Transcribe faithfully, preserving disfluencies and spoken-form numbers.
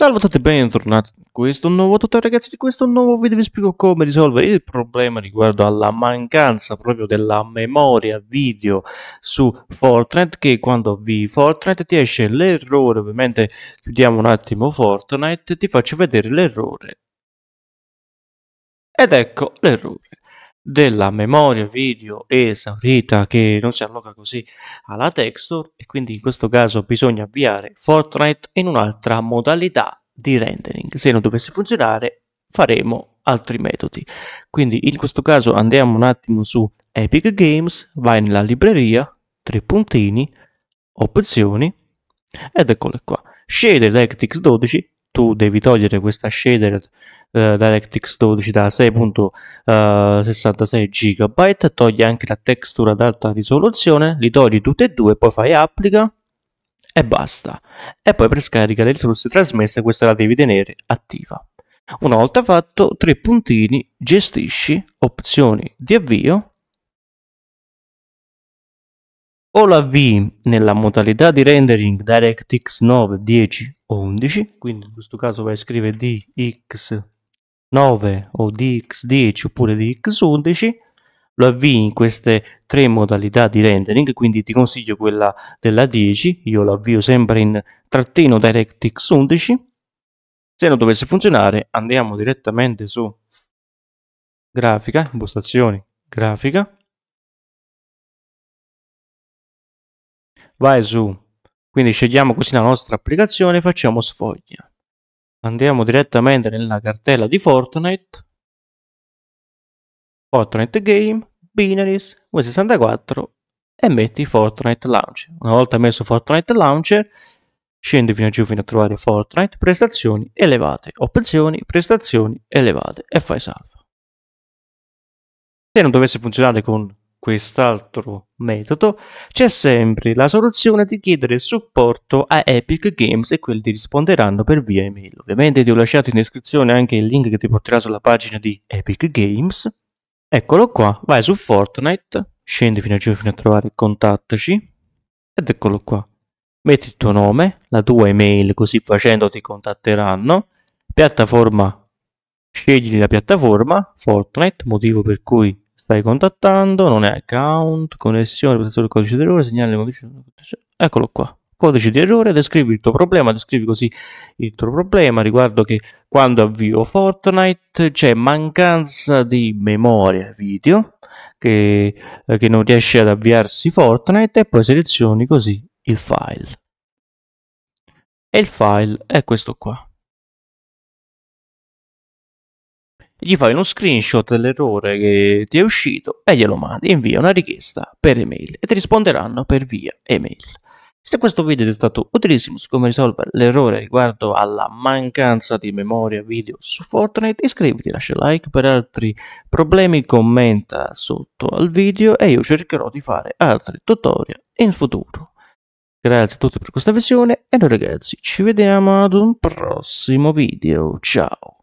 Salve a tutti e bentornati in questo nuovo tutorial, ragazzi. Di questo nuovo video vi spiego come risolvere il problema riguardo alla mancanza proprio della memoria video su Fortnite, che quando vi Fortnite ti esce l'errore. Ovviamente chiudiamo un attimo Fortnite, ti faccio vedere l'errore. Ed ecco l'errore della memoria video esaurita che non si alloca così alla texture, e quindi in questo caso bisogna avviare Fortnite in un'altra modalità di rendering. Se non dovesse funzionare faremo altri metodi, quindi in questo caso andiamo un attimo su Epic Games, vai nella libreria, tre puntini, opzioni, ed eccole qua, scegli DirectX dodici. Tu devi togliere questa shader uh, DirectX dodici da sei virgola sessantasei giga byte, togli anche la texture ad alta risoluzione, li togli tutte e due, poi fai applica e basta. E poi per scaricare le risorse trasmesse questa la devi tenere attiva. Una volta fatto, tre puntini, gestisci, opzioni di avvio, o la avvii nella modalità di rendering DirectX nove, dieci o undici, quindi in questo caso vai a scrivere D X nove o D X dieci oppure D X undici, lo avvii in queste tre modalità di rendering, quindi ti consiglio quella della dieci, io lo avvio sempre in trattino DirectX undici, se non dovesse funzionare andiamo direttamente su grafica, impostazioni, grafica, vai su, quindi scegliamo così la nostra applicazione, facciamo sfoglia, andiamo direttamente nella cartella di Fortnite, Fortnite Game, Binaries, Win sessantaquattro e metti Fortnite Launcher. Una volta messo Fortnite Launcher scendi fino a giù fino a trovare Fortnite, prestazioni elevate, opzioni, prestazioni elevate, e fai salva. Se non dovesse funzionare con quest'altro metodo c'è sempre la soluzione di chiedere supporto a Epic Games e quelli ti risponderanno per via email. Ovviamente ti ho lasciato in descrizione anche il link che ti porterà sulla pagina di Epic Games, eccolo qua, vai su Fortnite, scendi fino a giù fino a trovare contattaci, ed eccolo qua, metti il tuo nome, la tua email, così facendo ti contatteranno, piattaforma, scegli la piattaforma Fortnite, motivo per cui stai contattando, non è account, connessione, prestazione, codice di errore, segnale, codice di errore, eccolo qua, codice di errore, descrivi il tuo problema, descrivi così il tuo problema riguardo che quando avvio Fortnite c'è mancanza di memoria video che, che non riesce ad avviarsi Fortnite, e poi selezioni così il file, e il file è questo qua. Gli fai uno screenshot dell'errore che ti è uscito e glielo mandi, invia una richiesta per email e ti risponderanno per via email. Se questo video ti è stato utilissimo su come risolvere l'errore riguardo alla mancanza di memoria video su Fortnite, iscriviti, lascia like, per altri problemi commenta sotto al video e io cercherò di fare altri tutorial in futuro. Grazie a tutti per questa visione e noi ragazzi ci vediamo ad un prossimo video, ciao!